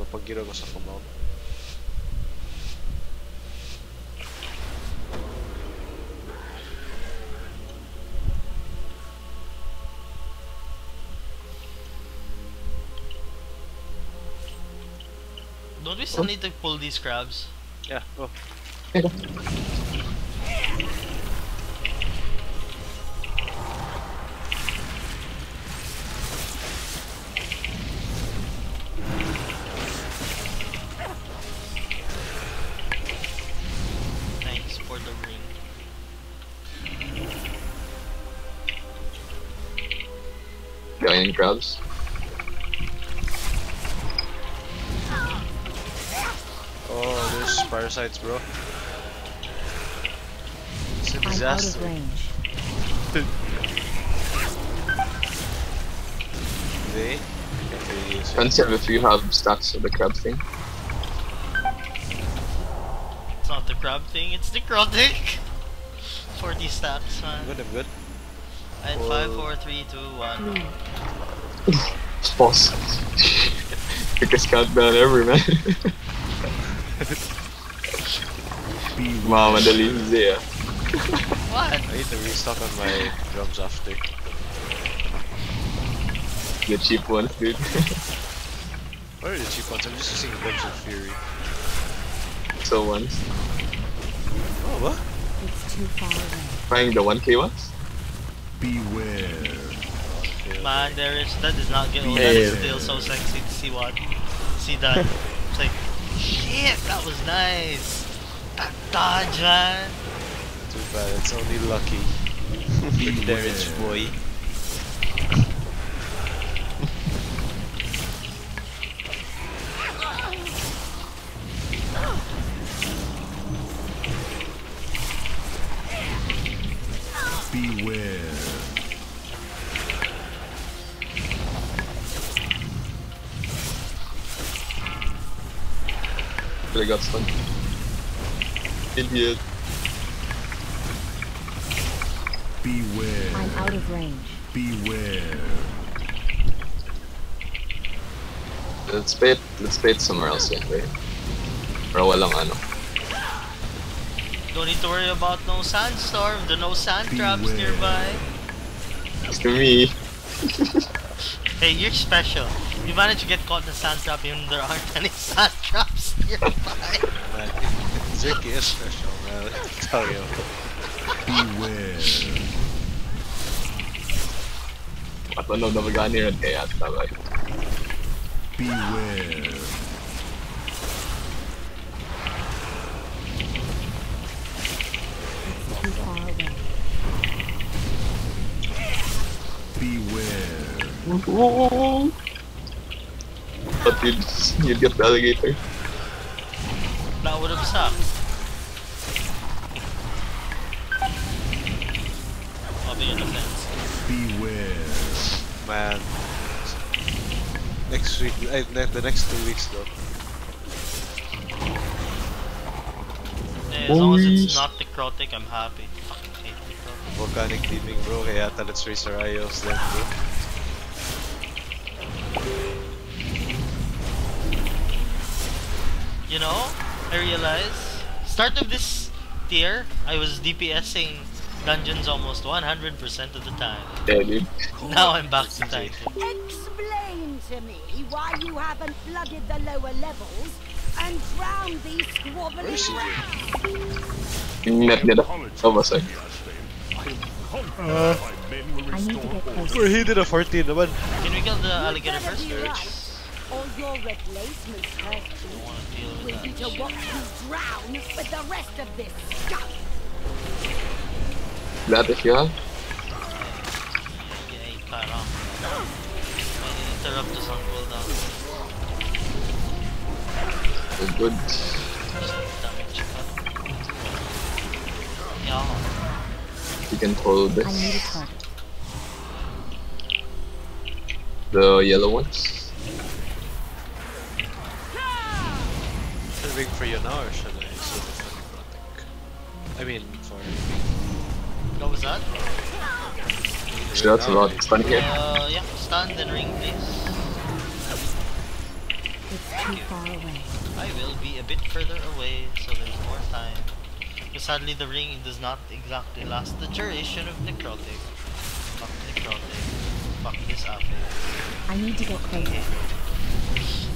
από τον κύριο Κωνσταντινό. Don't we still need to pull these crabs? Yeah, go. Okay. Thanks for the ring. Got any crabs? Oh, there's parasites, bro. It's a disaster. I'm out of range. They? Consider if you have stats of the crab thing. It's not the crab thing, it's the necrotic. 40 stats, man. Good, I'm good. I had 5, 4, 3, 2, 1. It's boss. I just got down every man. Wow, the leaves there. What? I need to restock on my drums after. The cheap ones, dude. What are the cheap ones? I'm just using Bloods of Fury. So ones. Oh, what? It's too far away. Trying the 1k ones? Beware. Okay. Man, there is. That does not get old. That is still so sexy to see what. See that. It's like. Shit, that was nice! That dodge, man! Too bad, it's only lucky. Good damage, boy. Beware. I got stunned. Idiot. Beware. I'm out of range. Beware. Let's bait somewhere else, yeah, right? Bro, walang ano. Don't need to worry about no sandstorm, the no sand traps nearby. That's to me. Hey, you're special. You managed to get caught in a sand trap even though there aren't any sand traps nearby. Zeke is special, man. Let me tell you. Beware. I don't know if I've gotten here in chaos, but like. Beware. Beware. But you'd get the alligator. That would have sucked. I'll be in the fence. Beware. Man. Next week, the next 2 weeks though. Hey, as long as it's not necrotic, I'm happy. Fucking hate necrotic. Volcanic thieving, bro. Hey, Ata, let's race our IOs then, bro. You know, I realize start of this tier, I was DPSing dungeons almost 100% of the time. Yeah, dude. Now I'm back to Titan. Explain to me why you haven't flooded the lower levels and drowned these squabbling rats. We're heated at 14, man. Can we kill the alligator first? All your replacements have to will be to watch you drown with the rest of this stuff. Glad if you are. Yeah, he cut off. Interrupt us on cooldown. We're good. Yeah. You can hold this. I need a card. The yellow ones. Ring for you now, or should I? I mean, for what was that? Sure, that's a lot. Stun here. Yeah, stun and ring, please. It's too far away. I will be a bit further away, so there's more time. But sadly, the ring does not exactly last the duration of necrotic. Fuck necrotic. Fuck this outfit. I need to get closer.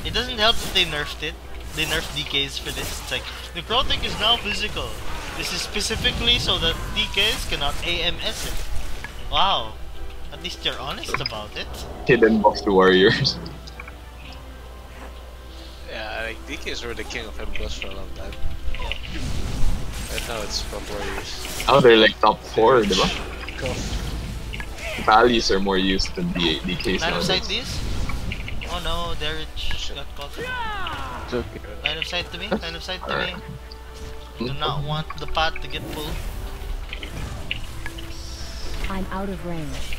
It doesn't help that they nerfed it. They nerfed DKs for this. It's like, necrotic is now physical. This is specifically so that DKs cannot AMS it. Wow. At least you're honest about it. Hidden box to warriors. Yeah, like DKs were the king of MPLs for a long time. Yeah. And now it's from warriors. Oh, they're like top 4, right? Cool. Values are more used than the DKs. Line of sight these? Oh no, Derich got caught. Okay. Line of sight to me, line of sight to me. Do not want the pot to get full. I'm out of range.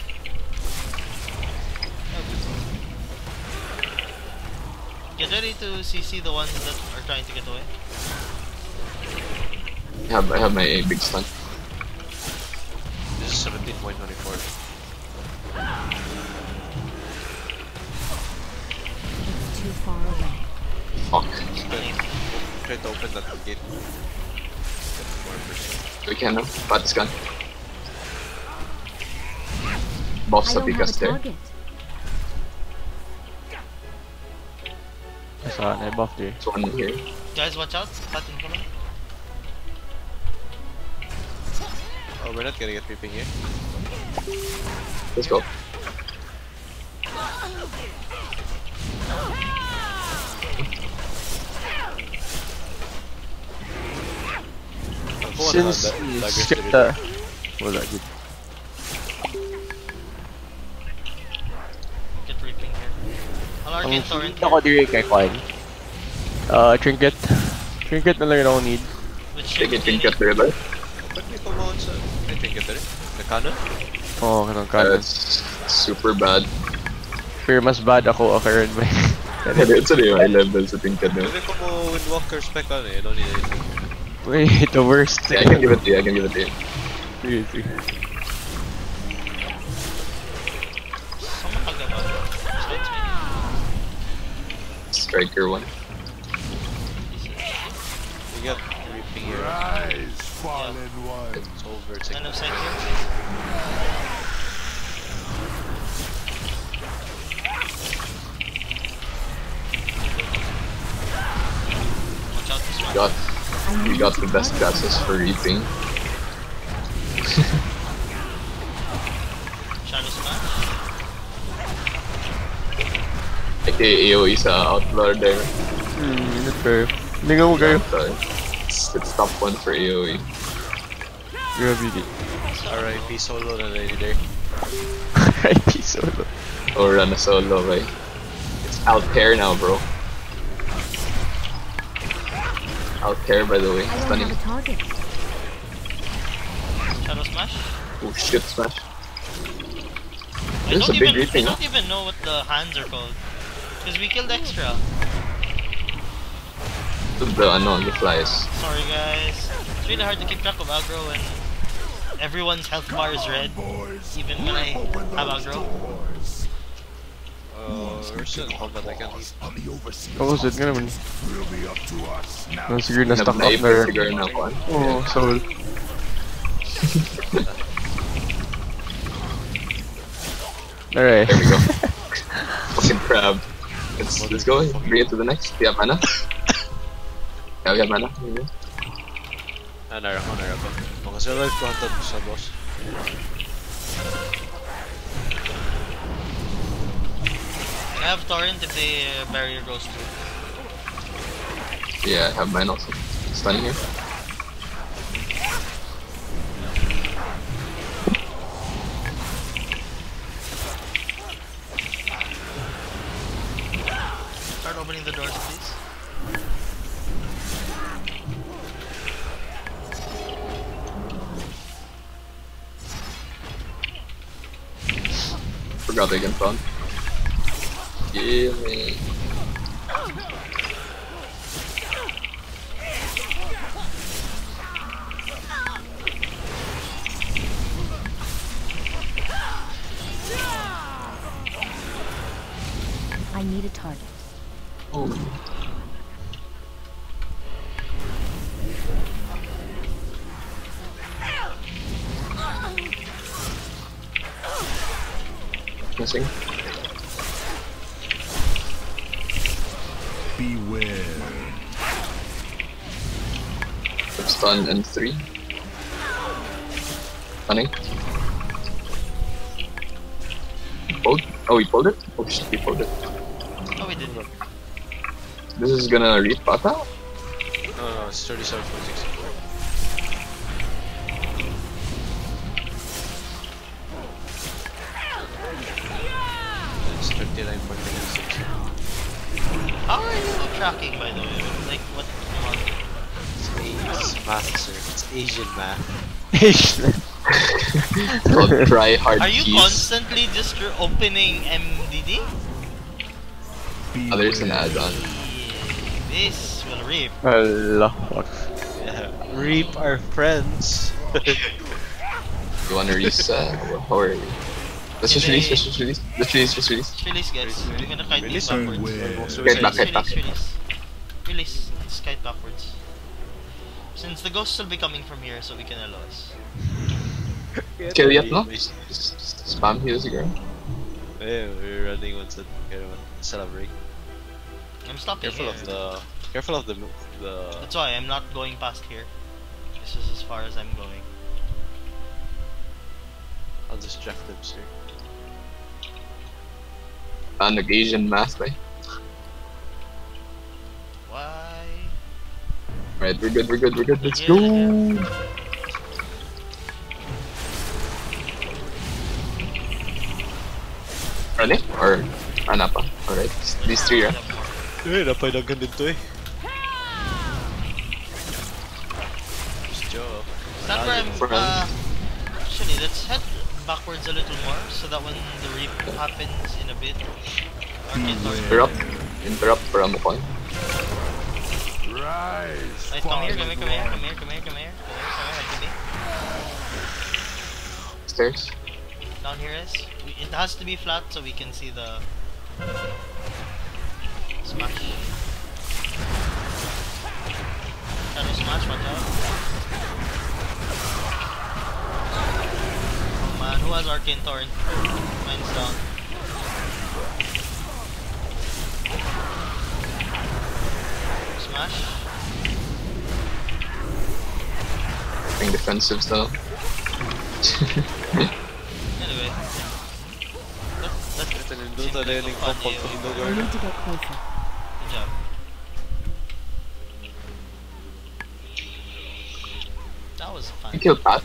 Get ready to CC the ones that are trying to get away. I have my aim big stun. This is 17.24. It's too far away. Fuck. Try to open that gate. We can now, but it's gone. Boss up because there. I saw an buff there. There's one here. Guys, watch out. Pat incoming. Oh, we're not gonna get peeping here. Let's go. Since you skipped that, well, that did. Get reaping here. Alarkin torrent. Ako di kay coin. Trinket. Trinket na lang yung ako need. Sige, trinket na rin. Ba't may pumawon sa... May trinket na rin? Nakano? Oo, kanong kanon. Super bad. Pero mas bad ako ako rin ba? It's a new high level sa trinket na. Pwede ko mo windwalker spec ano eh, no need anything. Wait, the worst thing. Yeah, I can give it to you. Seriously. Striker one. We got everything here. Rise, fallen one. It's over. It's kind of safe here. Watch out this one. God. We got the best classes for reaping. Shadow smash. Okay, AoE sa outlaw there. That's fair. Lingaw kayo. It's top 1 for AoE. Gravity. RIP solo na lady there. RIP solo. Oh, run a solo, right? It's out there now, bro. Out there, by the way. Stunning. Shadow smash? Oh shit, smash. There's a big reaping. I don't even know what the hands are called. Because we killed extra. The unknown, the flies. Sorry guys. It's really hard to keep track of aggro when everyone's health bar is red. Even when I have aggro. What was it? Ganun. Siguro na-stuck up na rin. Oo, soul. Alright. There we go. Fucking crab. Let's go. Bring it to the next. Do you have mana? Yeah, we have mana. Nara ko. Kasi life planted sa boss. I have torrent if the barrier goes through. Yeah, I have mine also. Stunning here. Start opening the doors, please. Forgot they can spawn. Yeah, man. I need a target. Oh, Missing. Beware. Stun and 3. Running. Fold? Oh, he folded? Oh shit, he folded. Oh, he did not. This is gonna read Pata? No, no, it's 37.64. It's 39.96. How are you tracking, by the way? Like, what? It's math, sir. It's Asian math. Asian. Don't try hard. Are you keys. Constantly just opening MDD? Oh, there's an add-on. This will reap. Allah. Yeah. Reap our friends. You wanna reset? Or let's just release. Let's release, guys. We're gonna kite these backwards. Release. Let's kite backwards. Since the ghosts will be coming from here, so we can allow us. Kill yet, no? Spam heals again. Yeah, we're running once that celebrate. I'm stopping careful here. Careful of the... That's why I'm not going past here. This is as far as I'm going. I'll distract them, sir. An Asian math, eh? Why? Alright, we're good, let's go! Ready? Or Anapa? Alright, these three, right? Eh, napay nagan dito eh. Actually, let's head backwards a little more so that when the reap happens in a bit, interrupt from the point. Rise! Right, come here. Stairs. Down here is. It has to be flat so we can see the smash. Shadow smash, watch out. Oh man, who has Arcane Torrent? Mine's down. Smash. Being defensive though. Anyway. That's an Induta learning compound for Indo Garden. Good job. That was fun. We killed Pat?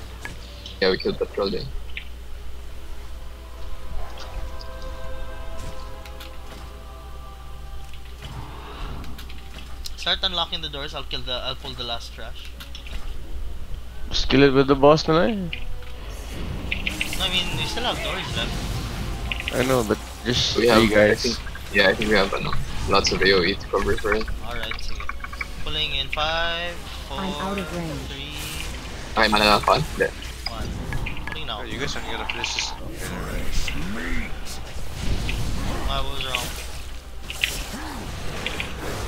Yeah, we killed Pat Troll. Start unlocking the doors, I'll pull the last trash. Just kill it with the boss tonight? I mean, we still have doors left. I know, but just we have guys. I think we have enough. Lots of AoE to cover for it. Alright, so pulling in 5, 4, I'm out of range. 3... Alright, man, I'm out of range. 1. Pulling now. You guys are gonna finish this. Okay, I was wrong.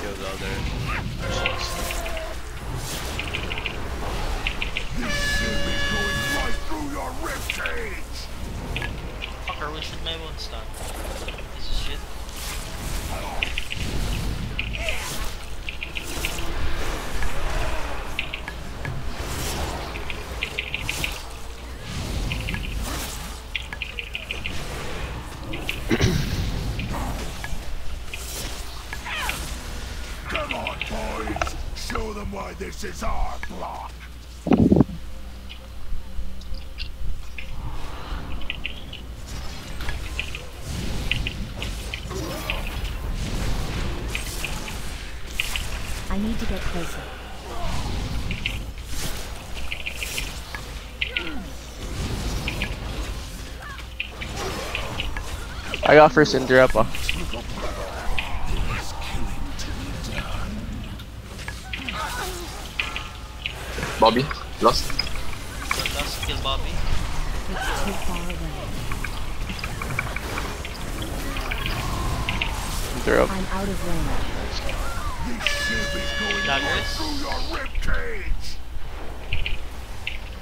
Killed out there. Fucker, wasted my one stun. This is shit. Come on, boys. Show them why this is our block. I need to get closer. I got first interrupt. Bobby, lost. Lost kill Bobby. It's too far away. Interrupt. I'm out of range.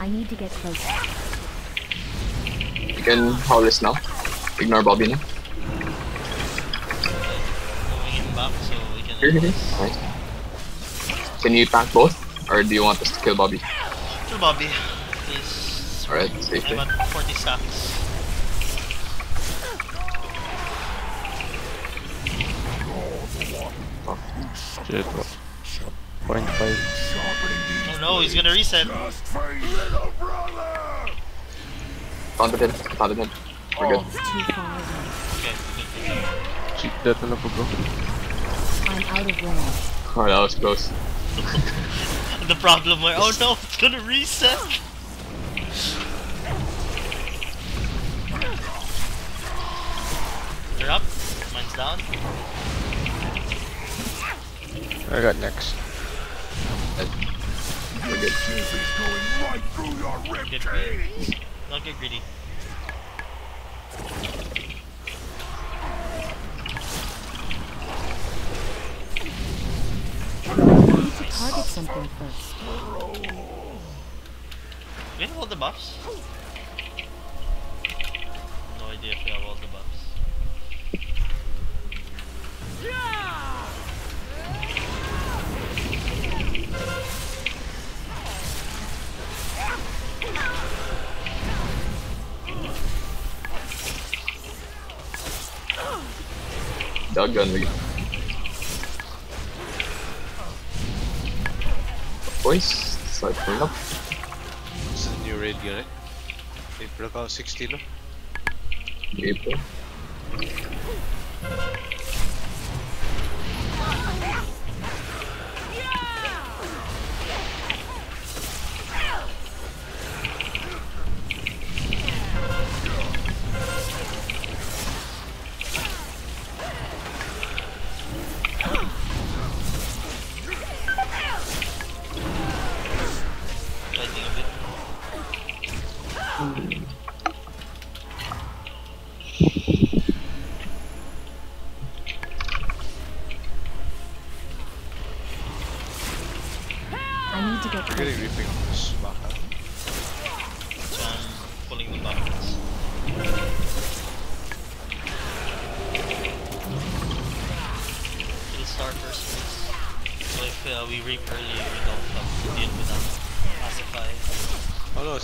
I need to get closer. You can hold this now. Ignore Bobby now. Right. Can you tank both? Or do you want us to kill Bobby? Kill Bobby, please. Alright, safely. I'm at 40 stacks. Oh. Shit, what? 0.5. Oh no, he's gonna reset. Taunted him, taunted him. We're good. Okay. Cheap death enough for bro. I'm out of range. Oh, that was close. The problem where, oh no, it's gonna reset! They're up, mine's down. I got next. We're good. Don't get greedy. Target something first. Do we have all the buffs? No idea if we have all the buffs. Doggone me. Boys, start pulling up. This is a new raid unit. April got 60 no? April.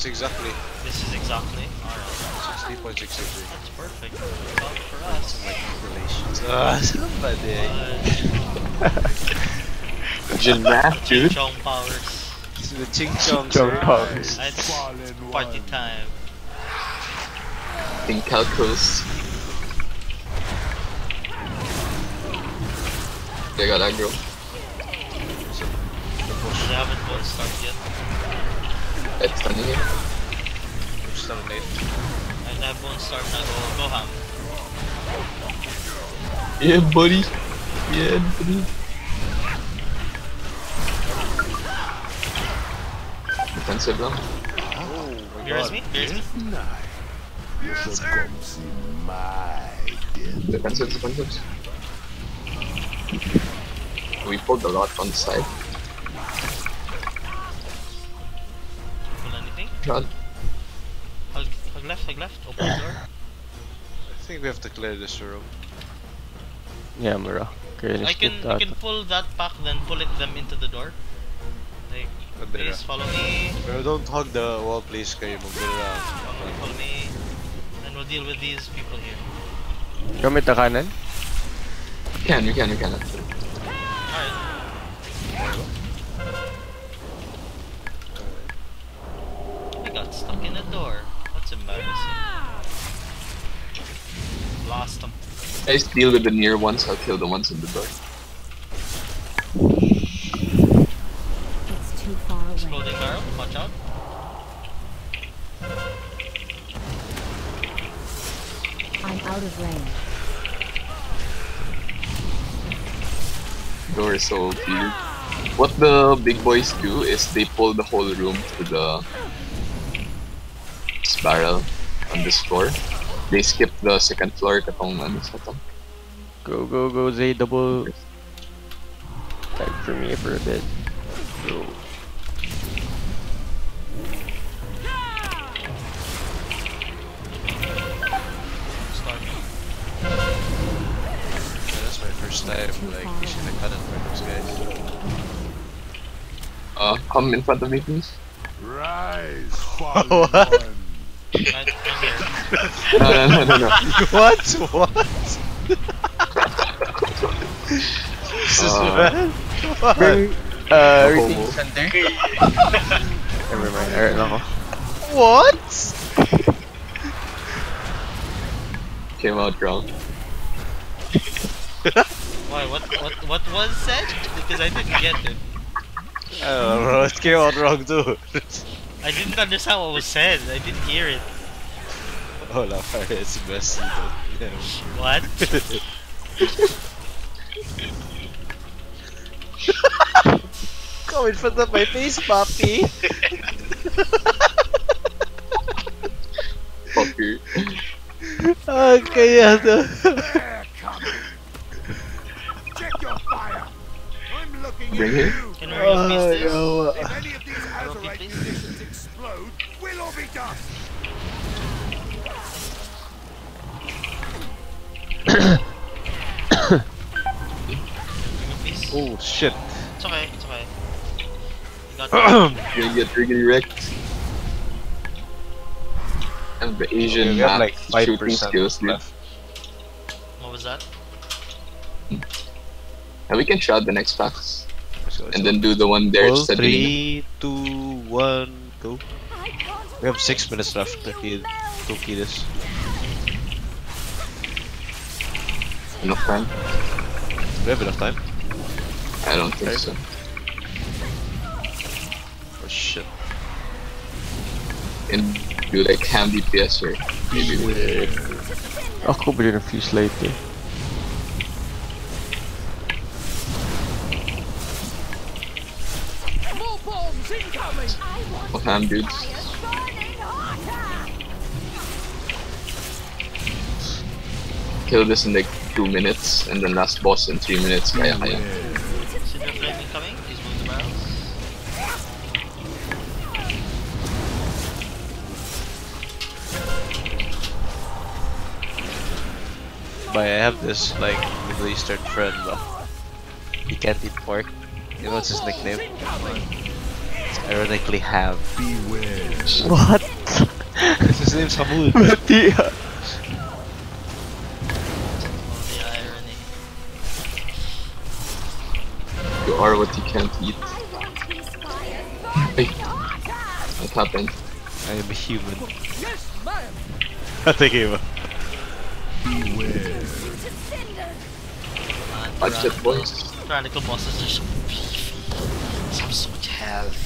Exactly. This is exactly. Alright. 60.63. That's perfect. Well, for us. Like relations. Ching Chong powers. This is the Ching Chong powers. It's party time. In calculus. They got aggro. They haven't both started yet. It's done here. It's done late. I have one star now, go ham. Yeah, buddy. Yeah, buddy. Defensive now. Oh, here's me. Here's me. Yes, sir. Defensive, defensive. We pulled a lot on the side. Hug left, open the door. I think we have to clear this room. Yeah, Mura. Okay, I can pull that pack, then pull it them into the door. Like, please follow me. Pero don't hug the wall, please, kayo Mura. Follow me. And we'll deal with these people here. Gamit the kanan? You can. Alright. Got stuck in the door. That's embarrassing. Lost them. Guys, deal with the near ones, I'll kill the ones in the door. It's too far away. Exploding barrel, watch out. I'm out of range. Door is so weird. What the big boys do is they pull the whole room to the barrel on this floor. They skip the second floor. Go, go, go, Z double. for me for a bit. So. That's my first time, like, pushing the cut in front of those guys. Come in front of me, please. Rise, fallen one. No. What? This is bad. What? Everything center. Never mind. Alright, no. What? Came out wrong. Why? What was said? Because I didn't get it. I don't know, bro. It came out wrong too. I didn't understand what was said. I didn't hear it. Oh, la fire is best. What? Come in front of my face, puppy. Puppy. Okay, yeah. Check your fire. I'm looking at you. Oh, if any of these Azerite munitions explode, we'll all be done. Oh shit. It's okay, it's okay. You're gonna get riggedy wrecked. And the Asian have like 5% skills left. What was that? And we can shroud the next box. And then do the one there. All 3, 2, 1, go. We have 6 minutes left to key this. Enough time? We have enough time? I don't think so. Oh shit. And do like ham DPS or maybe I'll go with a few slate there. What ham, dudes? Kill this in like 2 minutes, and then last boss in 3 minutes. Kaya. Coming. He's moving the barrels. But I have this like Middle Eastern friend, but he can't eat pork. You know what's his nickname? Ironically, have. Beware. What? His name's Hamul. Mattia. The irony. You are what you can't eat. Hey. What happened? I am a human. Yes, ma'am. I think he was. Beware. Budget boys. Radical bosses are so beefy. Some so much health.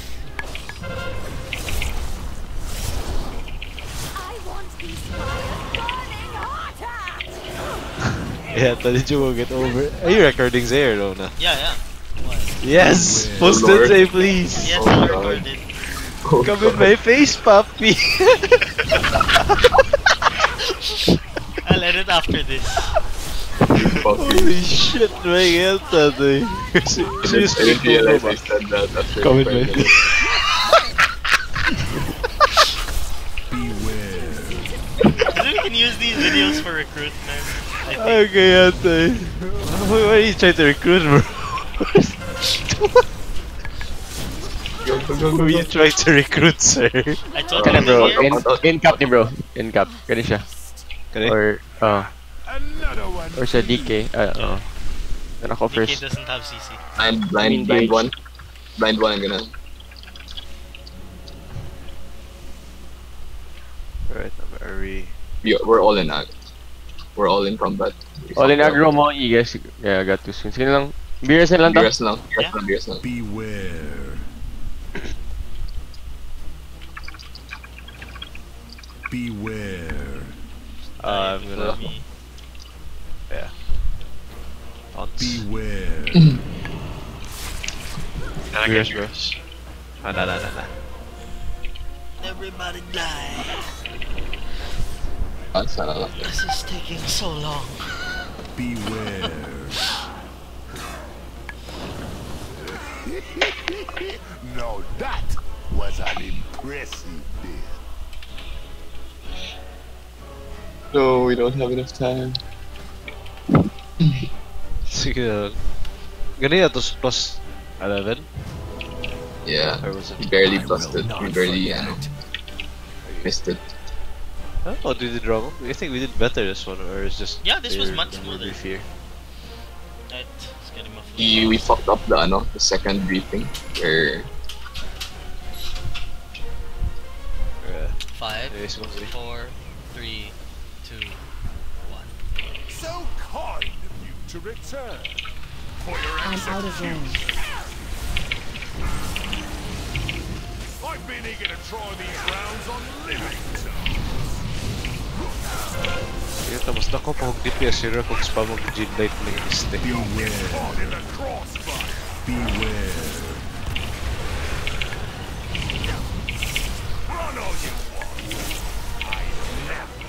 Yeah, did you will get over? Are you recording there, Rona? Yeah. What? Yes, yeah. Post it, say please. Yes, I recorded. Oh, come in my face, puppy. I'll edit after this. Holy shit, my head, that thing. Seriously, come in my face. Use these videos for recruitment. Okay, why are you trying to recruit, bro? Who are you trying to recruit, sir? I told you, bro. In cap ni bro. In cap. Kani siya. Or siya DK. Then ako first. DK doesn't have CC. I'm blind. Blind one. I'm gonna. Alright, are we? We're all in ag. We're all in combat. All in ag room, you guys. Yeah, I got 2 skins. Sige lang. Beers lang. Beware. Beware. I'm gonna. Yeah. Beware. I guess yours. Nah. Everybody die. This is taking so long. Beware. Now that was an impressive deal. No, we don't have enough time. Sige. Ganito was plus 11. Yeah, we barely busted. We barely missed it. Oh, did the drama? I think we did better this one, or is just yeah, this was much smoother. Right, it's getting muffled. We fucked up the the second briefing where. 5, 4, 3, 2, 1. So kind of you to return. I'm out of range. I've been eager to try these rounds on living terms. Yeah, tapos na ko pag DPS hero kung spam mo Jin Light na yung mistake. Beware. Run all you want. I never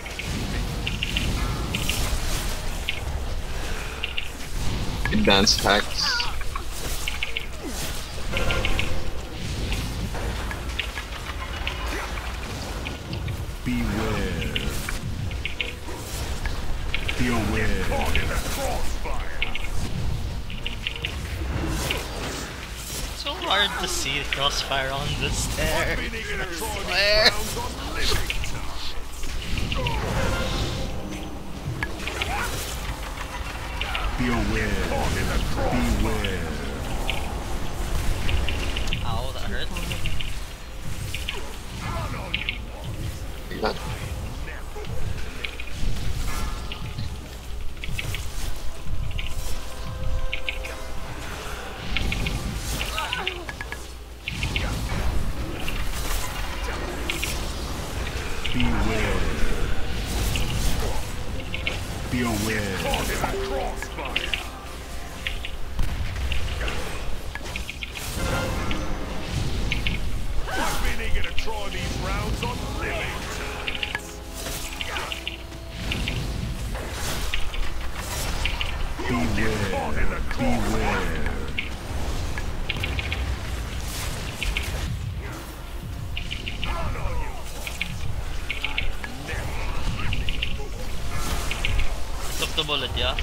think. Advanced hacks. So hard to see the crossfire on the stairs. I swear. Beware. Ow, that hurt. The bullet, yeah.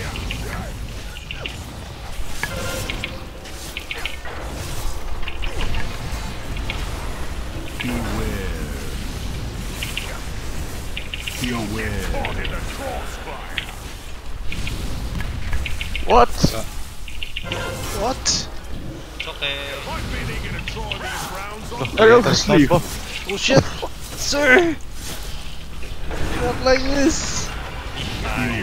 Beware. What? What? It's okay. I don't sleep. Oh shit, sir. Not like this! I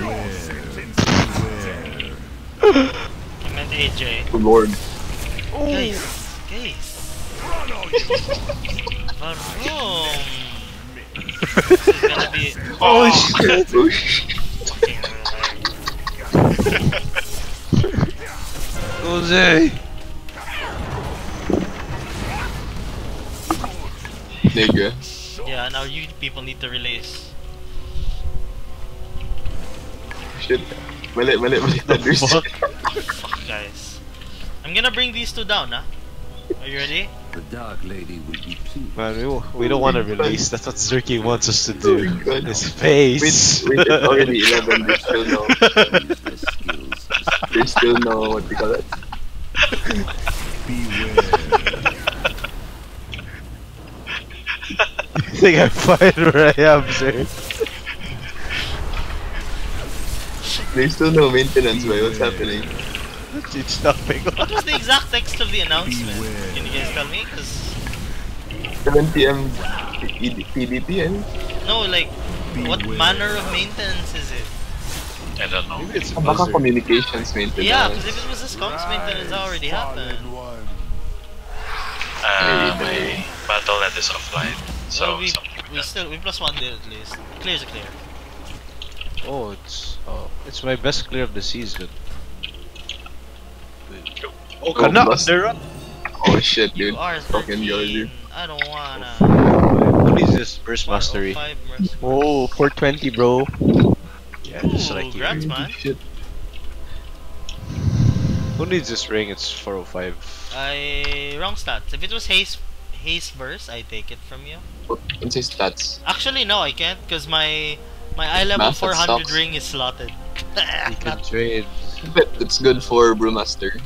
meant AJ. Good lord. Oh. Guys. This is gonna be. Oh shit! Jose! Nigga. Yeah, now you people need to release. Shit. Mali. Fuck, guys. I'm gonna bring these two down, huh? Are you ready? The Dark Lady will be pleased. Man, we don't want to release. That's what Zerky wants us to do. His face. Wait, it's already 11. There's still no. There's still no. What do you call it? Beware. You think I'm fine where I am, sir? There's still no maintenance, boy. What's happening? It's nothing. What was the exact text of the announcement? Beware. Can you guys tell me? 7 PM PDP. No, like, beware. What manner of maintenance is it? I don't know. Maybe it's baka communications maintenance. Yeah, because if it was this comms maintenance, that already happened. Maybe. Battle that is offline. So well, we plus one there at least. Clear is a clear. Oh, it's my best clear of the season. Oh, Kanna! Oh shit, dude. Fucking yo, I don't wanna. What is this? Burst Mastery. Oh, 420, bro. Yeah, just like you. Congrats, man. Shit. Who needs this ring? It's 405. Wrong stats. If it was Haze Burst, I take it from you. What's his stats? Actually, no, I can't because my eye level 400 ring is slotted. You can trade. But it's good for Brewmaster.